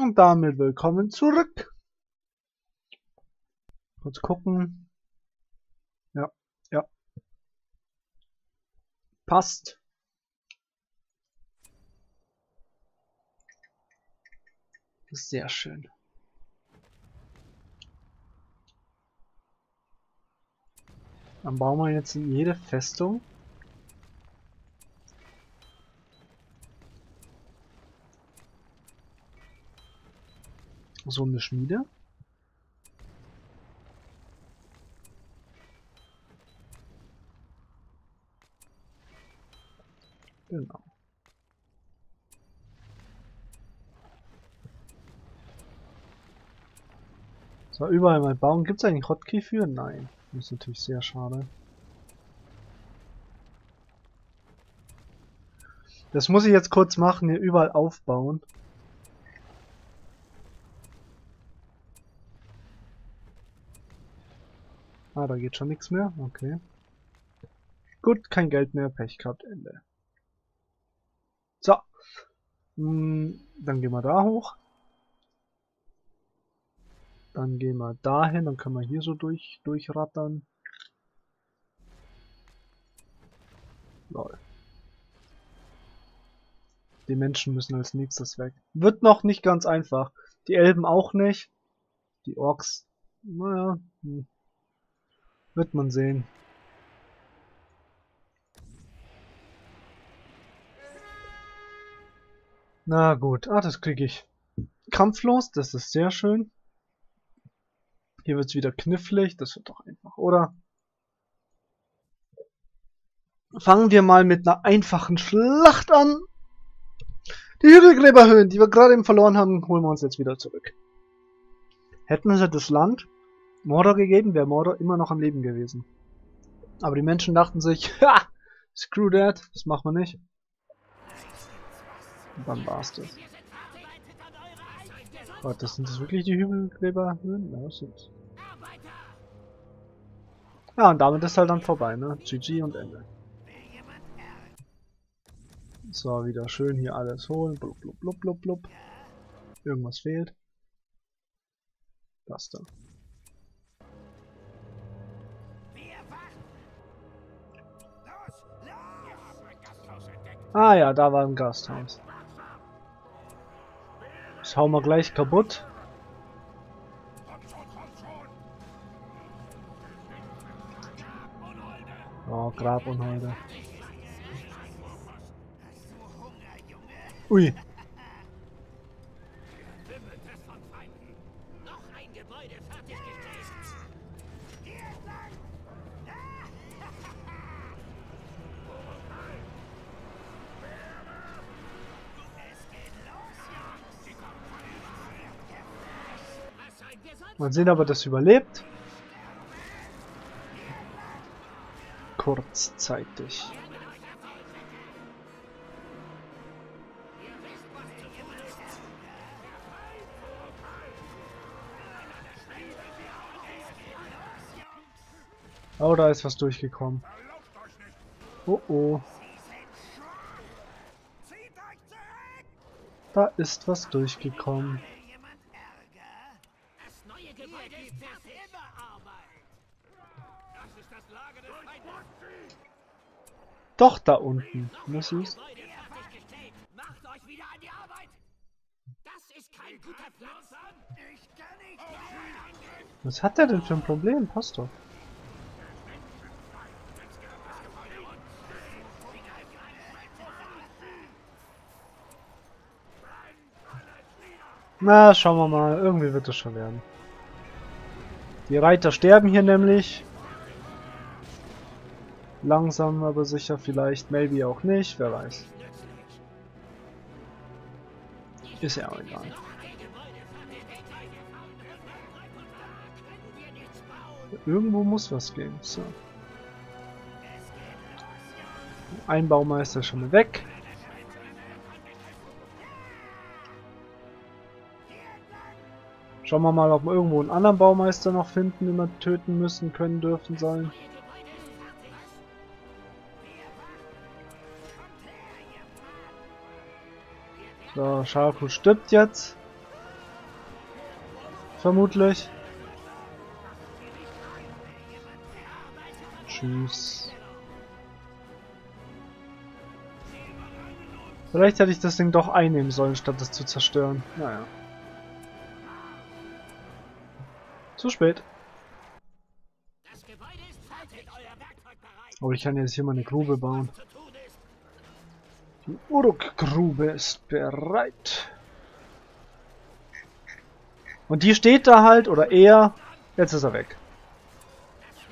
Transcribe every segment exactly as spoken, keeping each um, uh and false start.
Und damit willkommen zurück. Kurz gucken. Ja, ja. Passt. Sehr schön. Dann bauen wir jetzt in jede Festung so eine Schmiede. Genau. So, überall mal bauen. Gibt es eigentlich Hotkey für? Nein. Das ist natürlich sehr schade. Das muss ich jetzt kurz machen, hier überall aufbauen. Ah, da geht schon nichts mehr. Okay. Gut, kein Geld mehr. Pech gehabt. Ende. So. Hm, dann gehen wir da hoch. Dann gehen wir dahin, dann können wir hier so durch durchrattern. Lol. Die Menschen müssen als nächstes weg. Wird noch nicht ganz einfach. Die Elben auch nicht. Die Orks. Naja. Hm. Wird man sehen. Na gut. Ah, das kriege ich. Kampflos, das ist sehr schön. Hier wird es wieder knifflig, das wird doch einfach, oder? Fangen wir mal mit einer einfachen Schlacht an. Die Hügelgräberhöhen, die wir gerade eben verloren haben, holen wir uns jetzt wieder zurück. Hätten sie das Land Mordor gegeben, wäre Mordor immer noch am Leben gewesen. Aber die Menschen dachten sich, ha, screw that, das machen wir nicht. Und dann war's das. Warte, oh, sind das wirklich die Hügelgräberhöhen? Ja, das sind's. Ja, und damit ist halt dann vorbei, ne? G G und Ende. So, wieder schön hier alles holen. Blub, blub, blub, blub, blub. Irgendwas fehlt. Das da. Ah ja, da war ein Gasthaus. Das hauen wir gleich kaputt. Oh, Grabunholde. Ui. Mal sehen, ob er das überlebt. Kurzzeitig. Oh, da ist was durchgekommen. Oh oh. Da ist was durchgekommen. Doch da unten, muss ich. Macht euch wieder an die Arbeit. Das ist kein guter Platz. Ich kann nicht. Was hat er denn für ein Problem, passt doch. Na, schauen wir mal, irgendwie wird es schon werden. Die Reiter sterben hier nämlich. Langsam, aber sicher, vielleicht, maybe auch nicht, wer weiß. Ist ja auch egal. Irgendwo muss was gehen, so. Ein Baumeister schon mal weg. Schauen wir mal, ob wir irgendwo einen anderen Baumeister noch finden, den wir töten müssen, können, dürfen, sollen. So, Sharku stirbt jetzt. Vermutlich. Tschüss. Vielleicht hätte ich das Ding doch einnehmen sollen, statt es zu zerstören. Naja. Zu spät. Aber ich kann jetzt hier mal eine Grube bauen. Die Uruk-Grube ist bereit. Und die steht da halt, oder er. Jetzt ist er weg.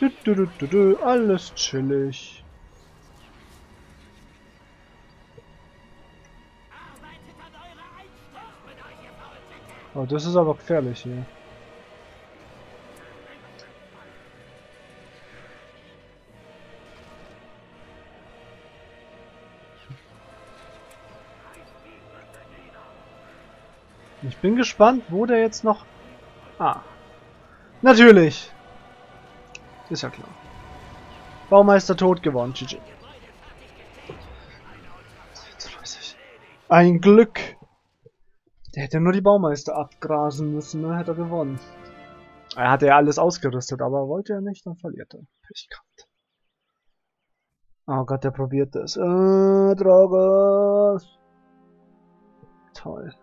Du, du, du, du, du, alles chillig. Oh, das ist aber gefährlich hier. Ich bin gespannt, wo der jetzt noch... Ah. Natürlich. Ist ja klar. Baumeister tot gewonnen. G G. Ein Glück. Der hätte nur die Baumeister abgrasen müssen, ne? Hätte er gewonnen. Er hatte ja alles ausgerüstet, aber wollte er nicht, dann verliert er. Pech gehabt. Oh Gott, der probiert das. Äh, Drogas. Toll.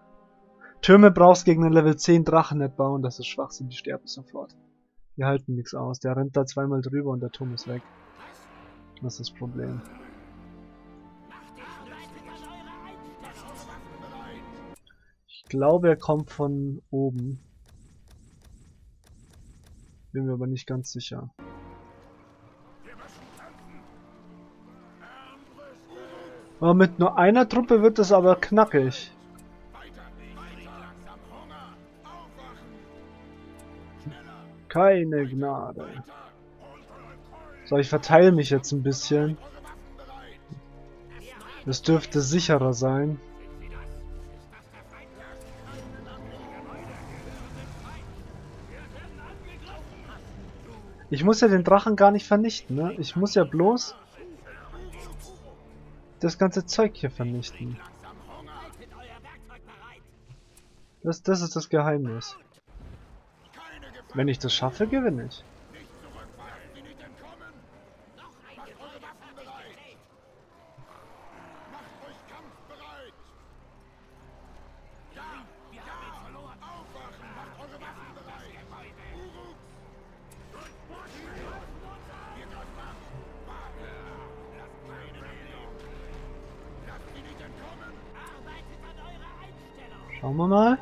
Türme brauchst gegen einen Level zehn Drachen nicht bauen, das ist Schwachsinn, die sterben sofort. Die halten nichts aus, der rennt da zweimal drüber und der Turm ist weg. Das ist das Problem. Ich glaube, er kommt von oben. Bin mir aber nicht ganz sicher. Aber mit nur einer Truppe wird es aber knackig. Keine Gnade. So, ich verteile mich jetzt ein bisschen. Das dürfte sicherer sein. Ich muss ja den Drachen gar nicht vernichten, ne? Ich muss ja bloß das ganze Zeug hier vernichten. Das, das ist das Geheimnis. Wenn ich das schaffe, gewinne ich. Schauen wir mal.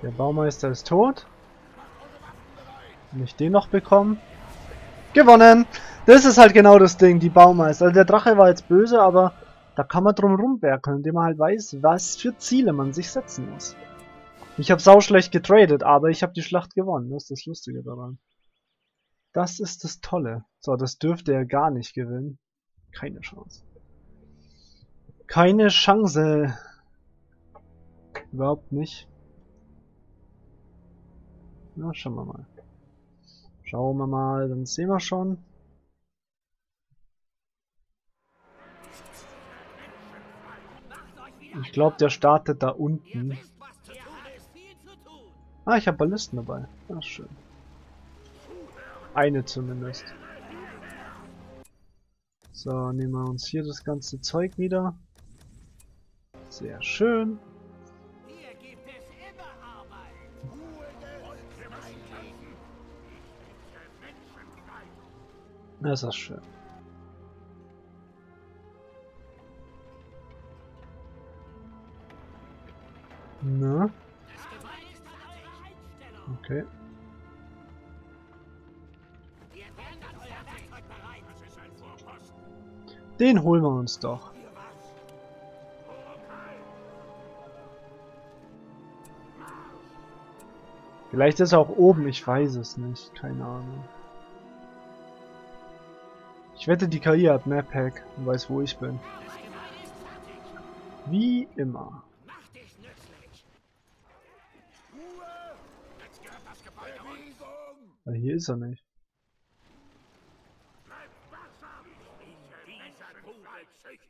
Der Baumeister ist tot. Wenn ich den noch bekomme. Gewonnen! Das ist halt genau das Ding, die Baumeister. Also der Drache war jetzt böse, aber da kann man drum rumwerkeln, indem man halt weiß, was für Ziele man sich setzen muss. Ich habe sau schlecht getradet, aber ich habe die Schlacht gewonnen. Das ist das Lustige daran. Das ist das Tolle. So, das dürfte er gar nicht gewinnen. Keine Chance. Keine Chance. Überhaupt nicht. Na, schauen wir mal. Schauen wir mal, dann sehen wir schon. Ich glaube, der startet da unten. Ah, ich habe Ballisten dabei. Ah, schön. Eine zumindest. So, nehmen wir uns hier das ganze Zeug wieder. Sehr schön. Das ist schön. Na? Okay. Den holen wir uns doch. Vielleicht ist er auch oben, ich weiß es nicht. Keine Ahnung. Ich wette, die K I hat Map Hack und weiß, wo ich bin. Wie immer. Aber hier ist er nicht.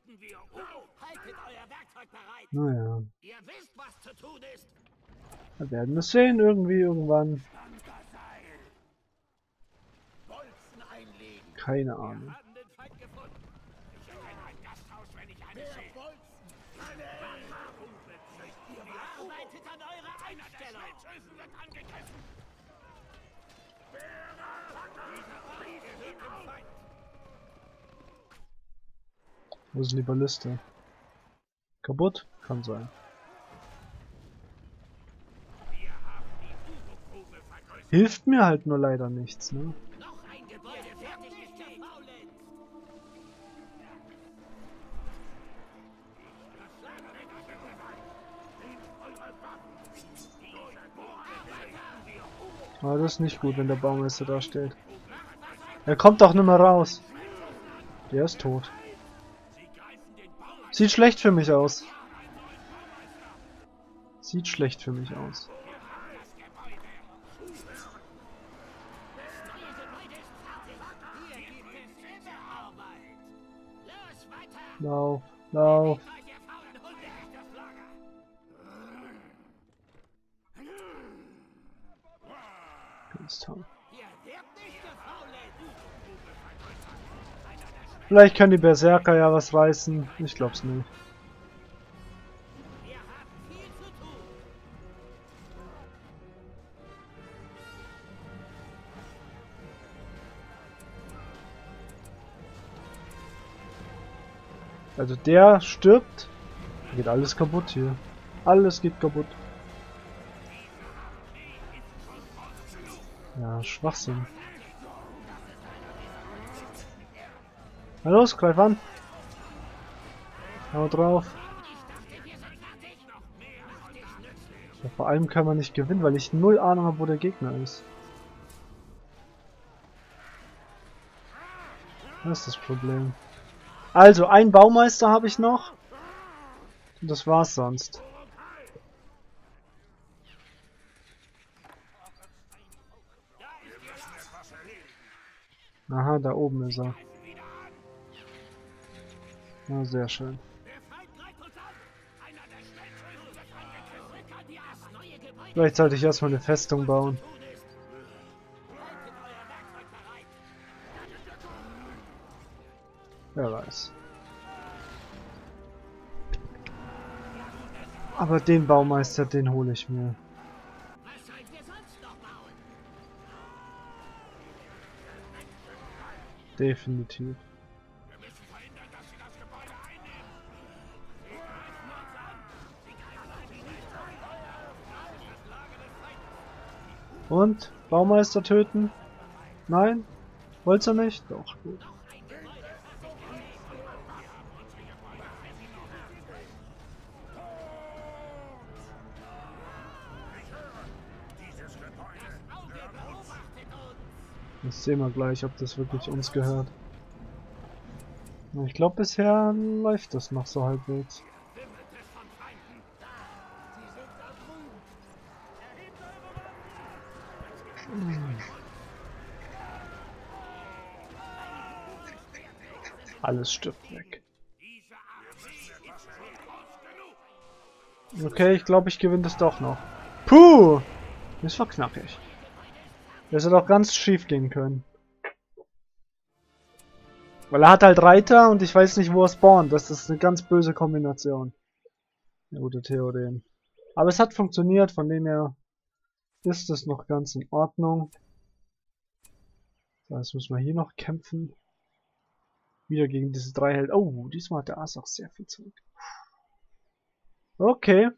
sollten wir um. Haltet euer Werkzeug bereit. Naja. Ihr wisst, was zu tun ist. Wir werden es sehen, irgendwie, irgendwann. Keine Ahnung. Wo sind die Balliste? Kaputt? Kann sein. Hilft mir halt nur leider nichts, ne? Aber das ist nicht gut, wenn der Baumeister da steht. Er kommt doch nicht mehr raus. Der ist tot. Sieht schlecht für mich aus. Sieht schlecht für mich aus. Lauf, lauf. Vielleicht können die Berserker ja was reißen. Ich glaub's nicht. Also der stirbt. Geht alles kaputt hier. Alles geht kaputt. Ja, Schwachsinn. Na los, greif an. Hau drauf. Ja, vor allem kann man nicht gewinnen, weil ich null Ahnung habe, wo der Gegner ist. Das ist das Problem. Also, einen Baumeister habe ich noch. Und das war's sonst. Aha, da oben ist er. Na, sehr schön. Vielleicht sollte ich erstmal eine Festung bauen. Wer weiß. Aber den Baumeister, den hole ich mir. Definitiv. Und? Baumeister töten? Nein? Wollt's er nicht? Doch, gut. Das sehen wir gleich, ob das wirklich uns gehört. Ich glaube, bisher läuft das noch so halbwegs. Alles stirbt weg. Okay, ich glaube, ich gewinne das doch noch. Puh! Das war knackig. Das hätte auch ganz schief gehen können. Weil er hat halt Reiter und ich weiß nicht, wo er spawnt. Das ist eine ganz böse Kombination. Eine gute Theorie. Aber es hat funktioniert, von dem her ist es noch ganz in Ordnung. So, jetzt müssen wir hier noch kämpfen. Wieder gegen diese drei Helden. Oh, diesmal hat der Asa auch sehr viel zurück. Okay.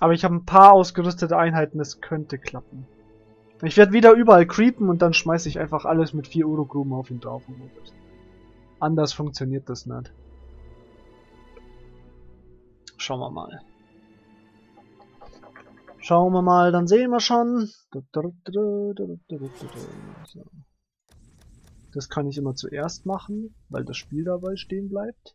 Aber ich habe ein paar ausgerüstete Einheiten, das könnte klappen. Ich werde wieder überall creepen und dann schmeiße ich einfach alles mit vier Uruk-Gruben auf ihn drauf. Anders funktioniert das nicht. Schauen wir mal. Schauen wir mal, dann sehen wir schon. Das kann ich immer zuerst machen, weil das Spiel dabei stehen bleibt.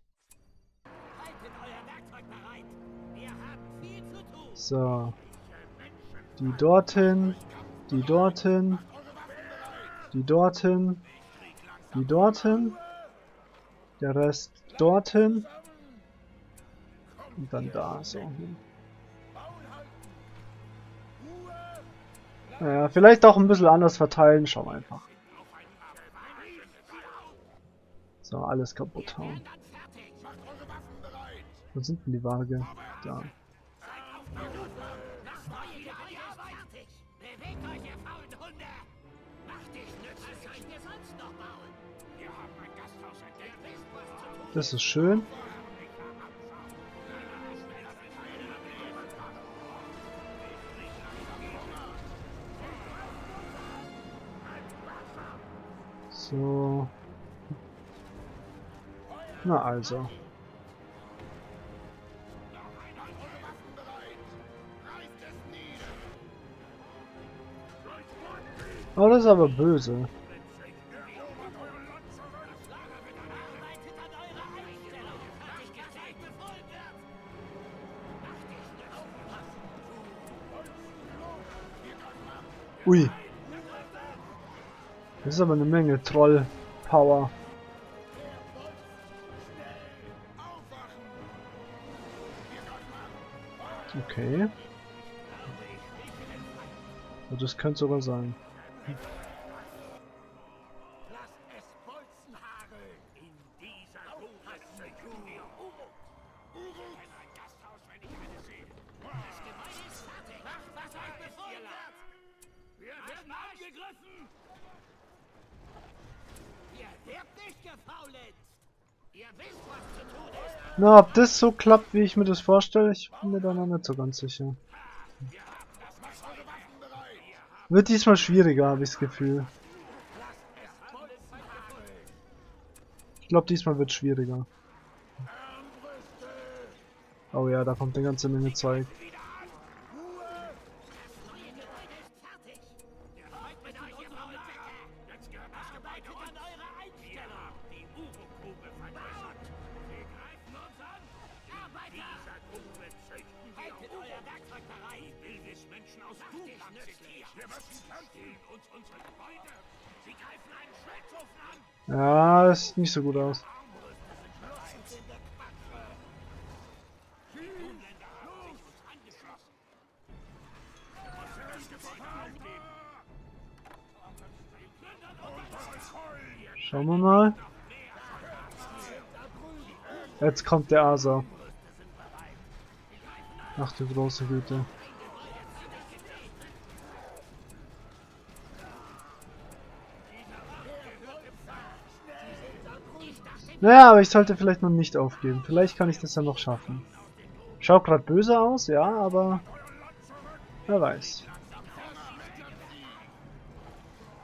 So. Die dorthin. Die dorthin, die dorthin, die dorthin. Der Rest dorthin. Und dann da so hin. Naja, vielleicht auch ein bisschen anders verteilen. Schauen wir einfach. So, alles kaputt hauen. Wo sind denn die Waage? Da. Das ist schön. So. Na also. Oh, das ist aber böse. Ui. Das ist aber eine Menge Troll-Power. Okay. Das könnte sogar sein. Na, ob das so klappt, wie ich mir das vorstelle, ich bin mir da noch nicht so ganz sicher. Wird diesmal schwieriger, habe ich das Gefühl. Ich glaube, diesmal wird es schwieriger. Oh ja, da kommt eine ganze Menge Zeug. Ja, das sieht nicht so gut aus. Schauen wir mal. Jetzt kommt der Asa. Ach du große Güte. Naja, aber ich sollte vielleicht noch nicht aufgeben. Vielleicht kann ich das dann noch schaffen. Schaut gerade böse aus, ja, aber... Wer weiß.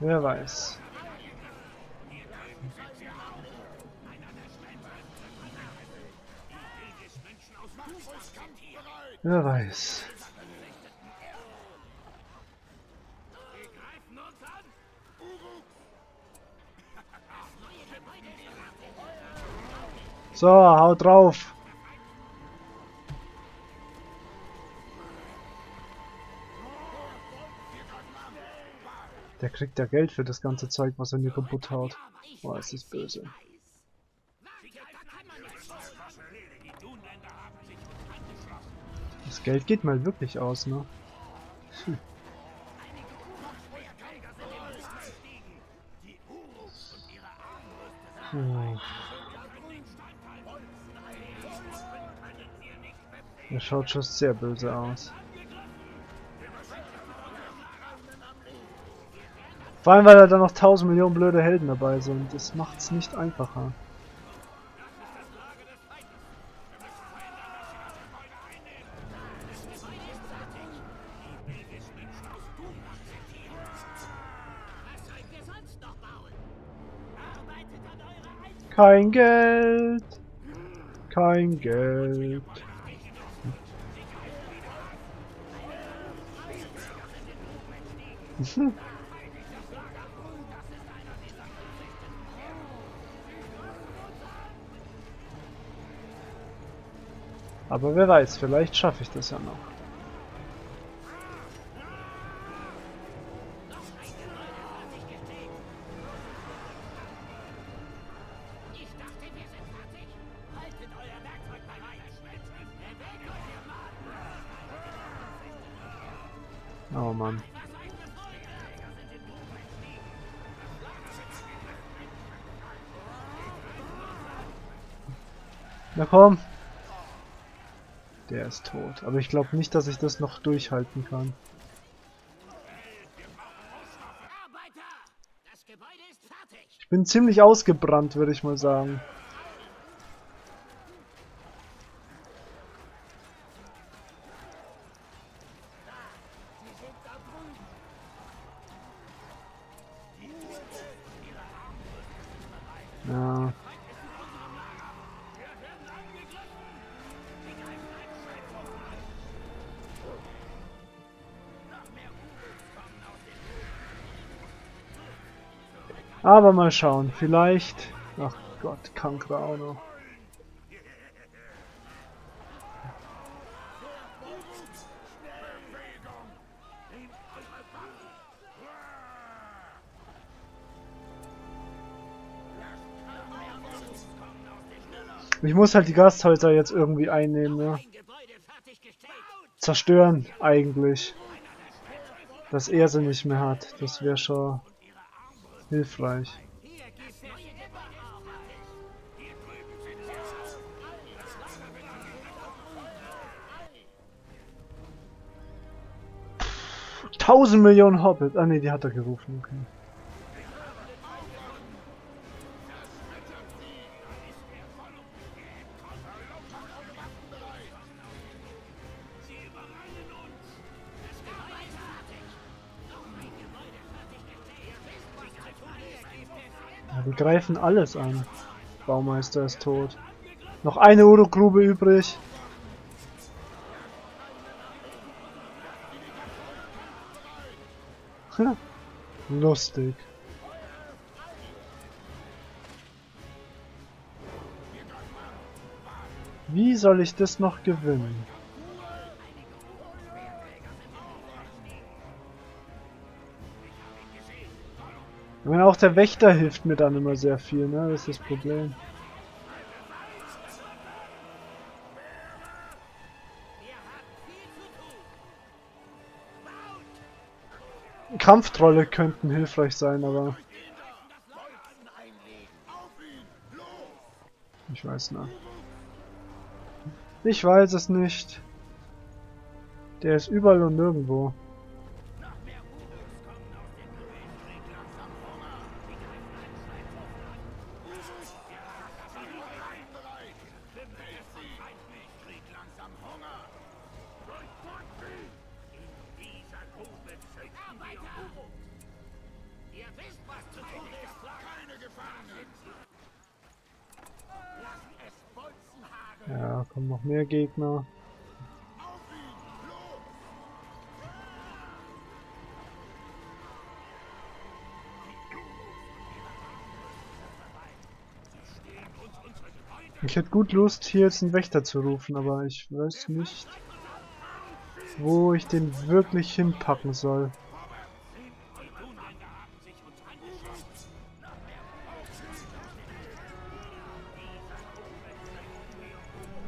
Wer weiß. Wer weiß. So, haut drauf. Der kriegt ja Geld für das ganze Zeug, was er mir kaputt haut. Boah, es ist böse. Das Geld geht mal wirklich aus, ne? Hm. Hm. Das schaut schon sehr böse aus. Vor allem, weil da dann noch tausend Millionen blöde Helden dabei sind. Das macht's nicht einfacher. Kein Geld. Kein Geld. Aber wer weiß, vielleicht schaffe ich das ja noch. Ich dachte, wir sind Oh Mann. Na komm! Der ist tot. Aber ich glaube nicht, dass ich das noch durchhalten kann. Ich bin ziemlich ausgebrannt, würde ich mal sagen. Ja. Aber mal schauen, vielleicht... Ach Gott, Kankra auch noch. Ich muss halt die Gasthäuser jetzt irgendwie einnehmen, ja. Zerstören, eigentlich. Dass er sie nicht mehr hat, das wäre schon... hilfreich. Tausend Millionen Hobbit. Ah ne, die hat er gerufen. Okay. Die greifen alles an. Baumeister ist tot. Noch eine Uruk-Grube übrig. Hm. Lustig. Wie soll ich das noch gewinnen? Ich meine, auch der Wächter hilft mir dann immer sehr viel, ne? Das ist das Problem. Kampftrolle könnten hilfreich sein, aber... Ich weiß nicht. Ich weiß es nicht. Der ist überall und nirgendwo. Ja, kommen noch mehr Gegner. Ich hätte gut Lust, hier jetzt einen Wächter zu rufen, aber ich weiß nicht, wo ich den wirklich hinpacken soll.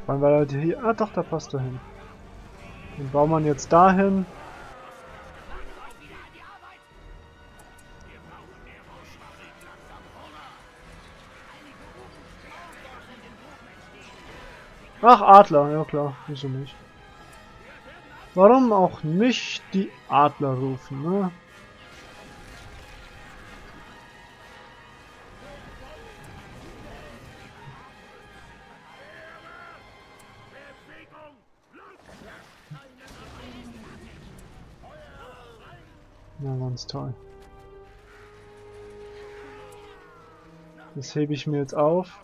Wann war er hier? Ah doch, da passt er hin. Den bauen wir jetzt dahin. Ach, Adler, ja klar, wieso nicht? Warum auch nicht die Adler rufen, ne? Na, ganz toll. Das hebe ich mir jetzt auf.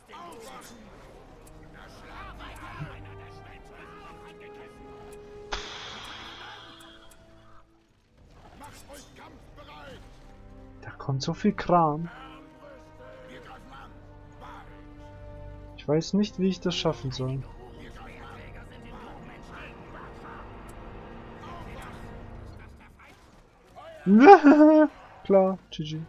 Da kommt so viel Kram. Ich weiß nicht, wie ich das schaffen soll. Klar, G G.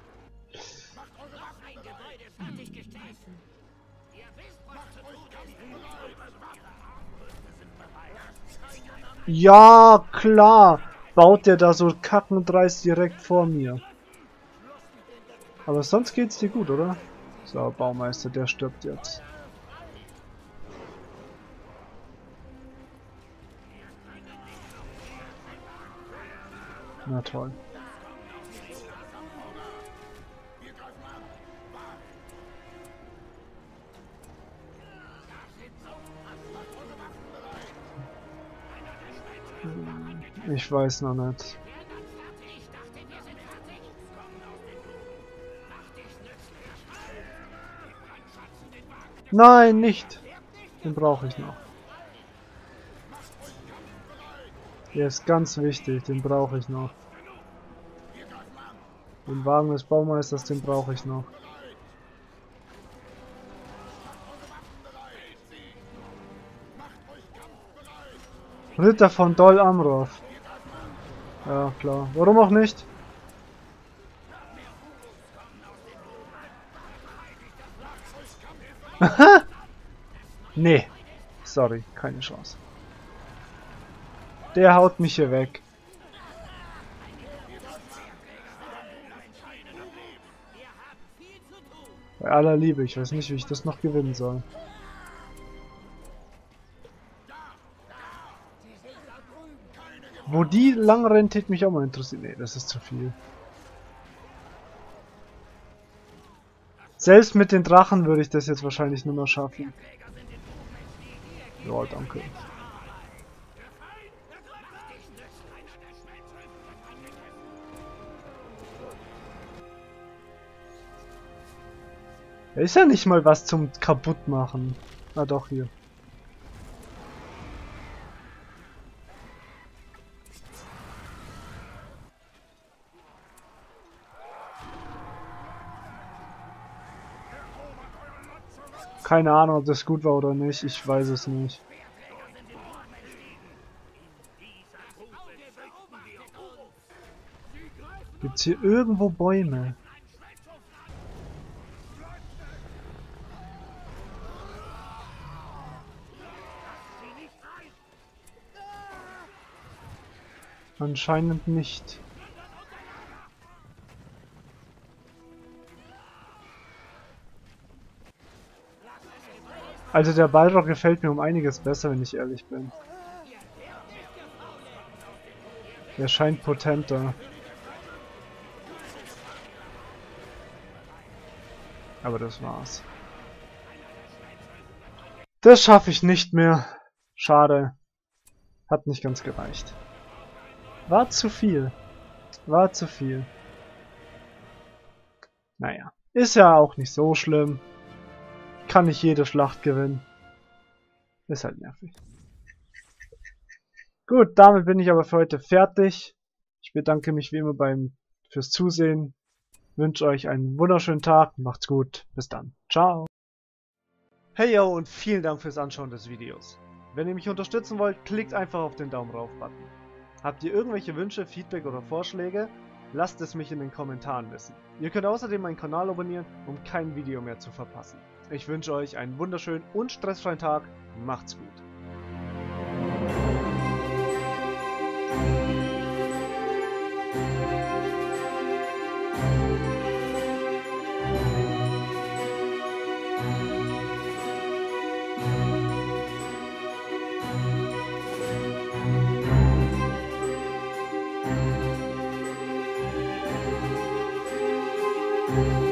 Ja, klar. baut der da so Kacken und Reis direkt vor mir. Aber sonst geht's dir gut, oder? So, Baumeister, der stirbt jetzt. Na toll. Ich weiß noch nicht. Nein, nicht! Den brauche ich noch. Der ist ganz wichtig, den brauche ich noch. Den Wagen des Baumeisters, den brauche ich noch. Ritter von Dol Amroth. Ja, klar. Warum auch nicht? Nee. Sorry, keine Chance. Der haut mich hier weg. Bei aller Liebe, ich weiß nicht, wie ich das noch gewinnen soll. Wo die lang rennt, hätte mich auch mal interessiert. Nee, das ist zu viel. Selbst mit den Drachen würde ich das jetzt wahrscheinlich nicht mehr schaffen. Ja, danke. Da ist ja nicht mal was zum Kaputtmachen. Na doch, hier. Keine Ahnung, ob das gut war oder nicht, ich weiß es nicht. Gibt's hier irgendwo Bäume? Anscheinend nicht. Also der Balrog gefällt mir um einiges besser, wenn ich ehrlich bin. Der scheint potenter. Aber das war's. Das schaffe ich nicht mehr. Schade. Hat nicht ganz gereicht. War zu viel. War zu viel. Naja. Ist ja auch nicht so schlimm. Kann ich jede Schlacht gewinnen. Ist halt nervig. Gut, damit bin ich aber für heute fertig. Ich bedanke mich wie immer beim fürs Zusehen. Wünsche euch einen wunderschönen Tag. Macht's gut. Bis dann. Ciao. Hey yo und vielen Dank fürs Anschauen des Videos. Wenn ihr mich unterstützen wollt, klickt einfach auf den Daumen rauf Button. Habt ihr irgendwelche Wünsche, Feedback oder Vorschläge? Lasst es mich in den Kommentaren wissen. Ihr könnt außerdem meinen Kanal abonnieren, um kein Video mehr zu verpassen. Ich wünsche euch einen wunderschönen und stressfreien Tag. Macht's gut. We'll be right back.